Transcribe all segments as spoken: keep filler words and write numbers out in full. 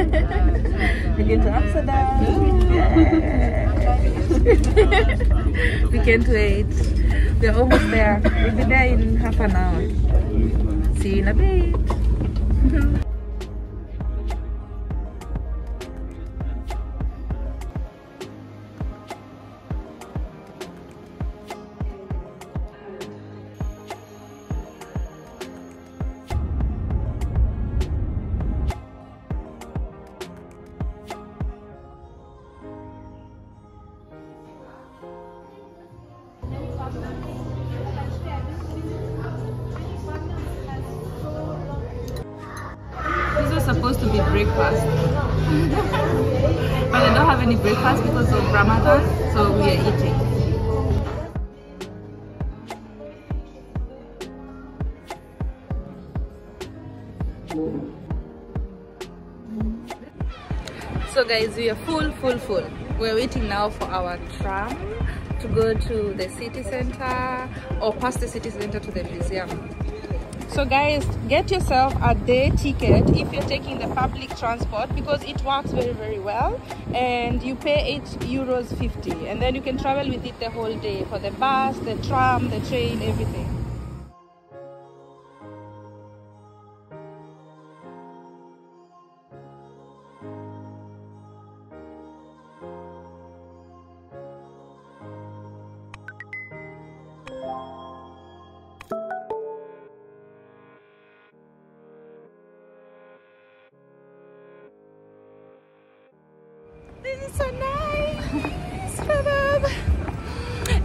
We came to Amsterdam. We can't wait. We're almost there. We'll be there in half an hour. See you in a bit. Supposed to be breakfast, but I don't have any breakfast because of Ramadan, so we are eating. So guys, we are full full full. We're waiting now for our tram to go to the city center or past the city center to the museum. So guys, get yourself a day ticket if you're taking the public transport, because it works very very well, and you pay eight euros fifty, and then you can travel with it the whole day for the bus, the tram, the train, everything. This is so nice, Rabab.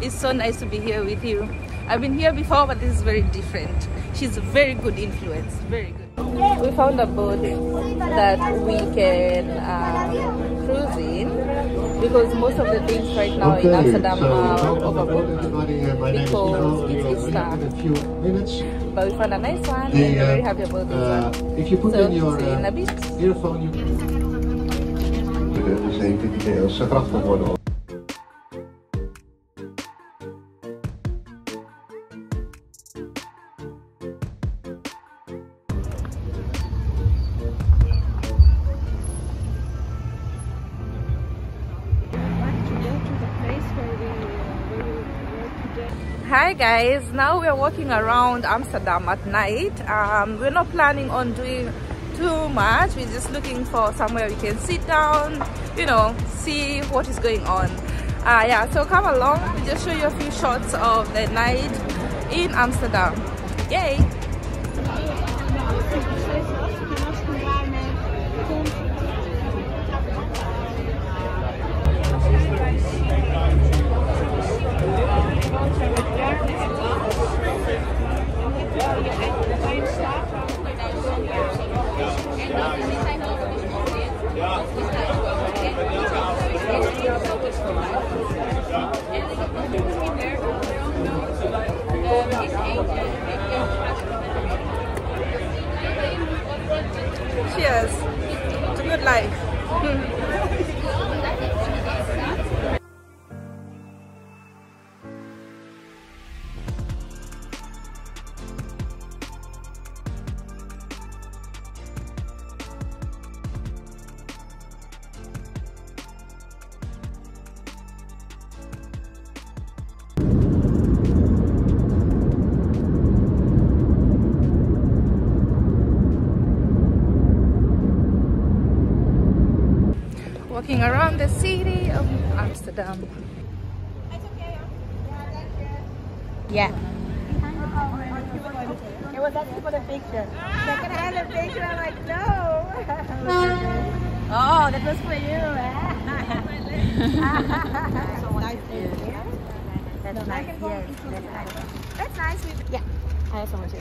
It's so nice to be here with you. I've been here before, but this is very different. She's a very good influence, very good. We found a boat that we can um, cruise in, because most of the things right now okay, in Amsterdam so are overbooked because it's Easter. But we found a nice one, the, and we're very happy about uh, this one. If you put so in your uh, in a bit. earphone, you can. Dus ik vind het heel krachtig worden. Hi guys, now we are walking around Amsterdam at night. Um, we're not planning on doing too much. We're just looking for somewhere we can sit down, you know, see what is going on. Uh, yeah, so come along, we'll just show you a few shots of the night in Amsterdam. Yay! Cheers to good life. Walking around the city of Amsterdam. It's okay, yeah. It was asking for the picture. Ah. Can I have a picture? I'm like, no. Oh, that was for you. That's nice. Yes, that's nice. That's nice. Yeah. I have so much.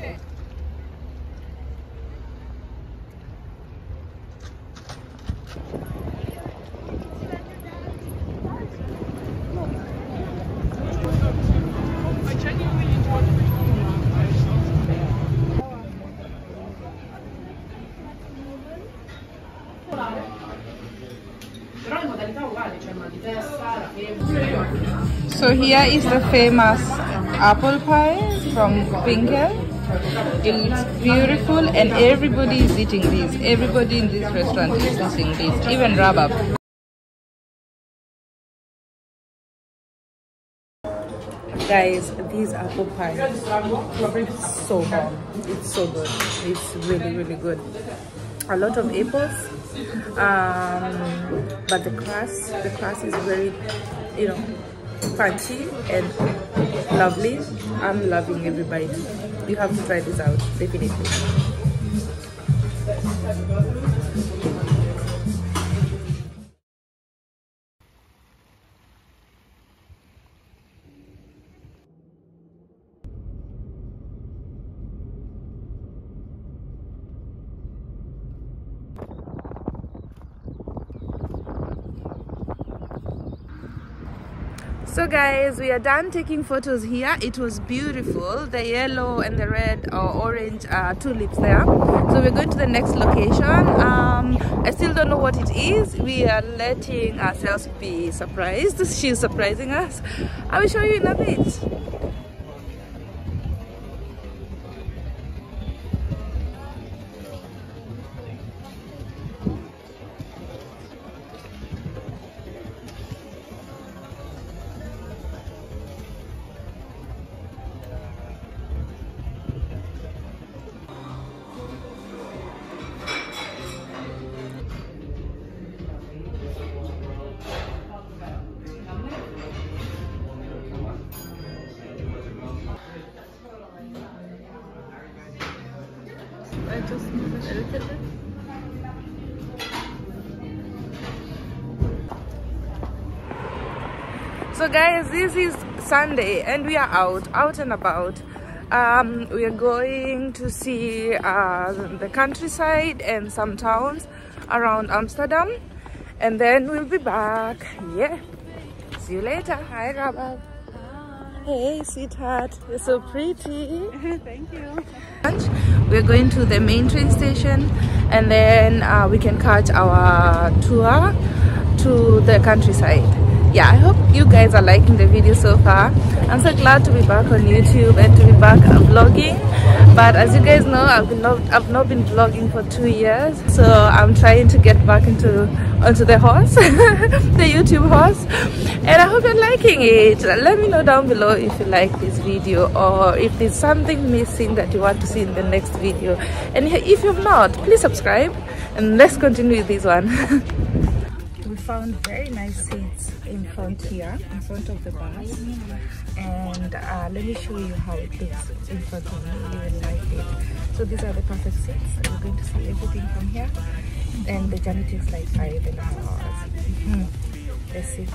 So here is the famous apple pie from Pingle. It's beautiful and everybody is eating this. Everybody in this restaurant is eating this, even Rabab. Guys, these apple pies, it's so bomb. It's so good. It's really, really good. A lot of apples, um, but the crust, the crust is very, you know, crunchy and lovely. I'm loving everybody. You have to try this out, definitely. So guys, we are done taking photos here. It was beautiful. The yellow and the red or orange uh, tulips there. So we're going to the next location. Um, I still don't know what it is. We are letting ourselves be surprised. She's surprising us. I will show you in a bit. So guys, this is Sunday and we are out, out and about. Um, we are going to see uh, the countryside and some towns around Amsterdam, and then we'll be back. Yeah, see you later. Hi, Rabab. Hey, sweetheart, you're so pretty. Thank you. We're going to the main train station, and then uh, we can catch our tour to the countryside. Yeah, I hope you guys are liking the video so far. I'm so glad to be back on YouTube and to be back vlogging. But as you guys know, I've not I've not been vlogging for two years, so I'm trying to get back into onto the horse, the YouTube horse. And I hope you're liking it. Let me know down below if you like this video or if there's something missing that you want to see in the next video. And if you've not, please subscribe and let's continue with this one. We found very nice seats in front here, in front of the bus. And uh, let me show you how it looks in front of me. You will like it. So these are the perfect seats. We're going to see everything from here. And the journey takes like five and a half hours. Mm-hmm. Let's see.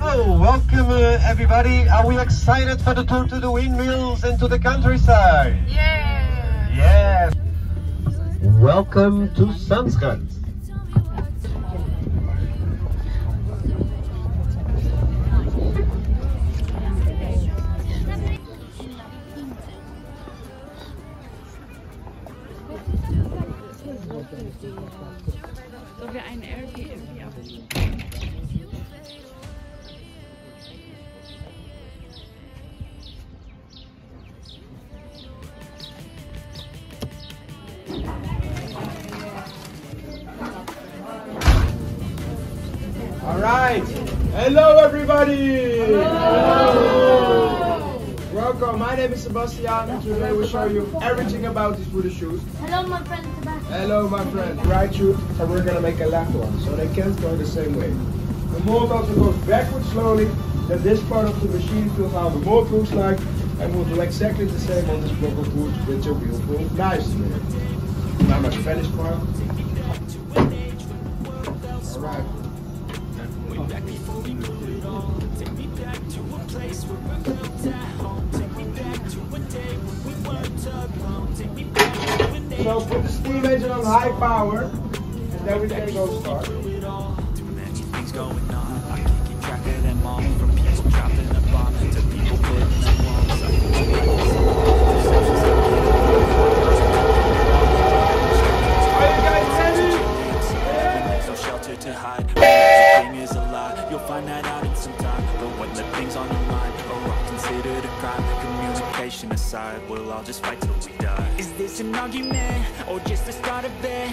Oh, welcome uh, everybody. Are we excited for the tour to the windmills and to the countryside? Yeah! Yes! Welcome to Sunskant. Alright, hello everybody! Hello. Hello! Welcome, my name is Sebastian. Today we show you everything about these wooden shoes. Hello my friend Sebastian. Hello my friend. Right shoe, and we're gonna make a left one, so they can't go the same way. The mold also goes backward slowly, then this part of the machine feels how the mold looks like, and we'll do exactly the same on this block of wood with your beautiful nice man. Now my Spanish part. Alright. So put the steam engine on high power, and then we can go start. Too many things going on. I can't keep track of them all. From people dropping a bomb to people putting up bombs. I can't keep track of them all. Are you guys ready? No shelter to hide. Everything is a lie. You'll find out. that out in some time. But when the things on your mind are all considered a crime, communication aside, we'll all just fight till we die. Is this an argument or just the start of it?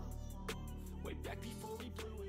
way back before we blew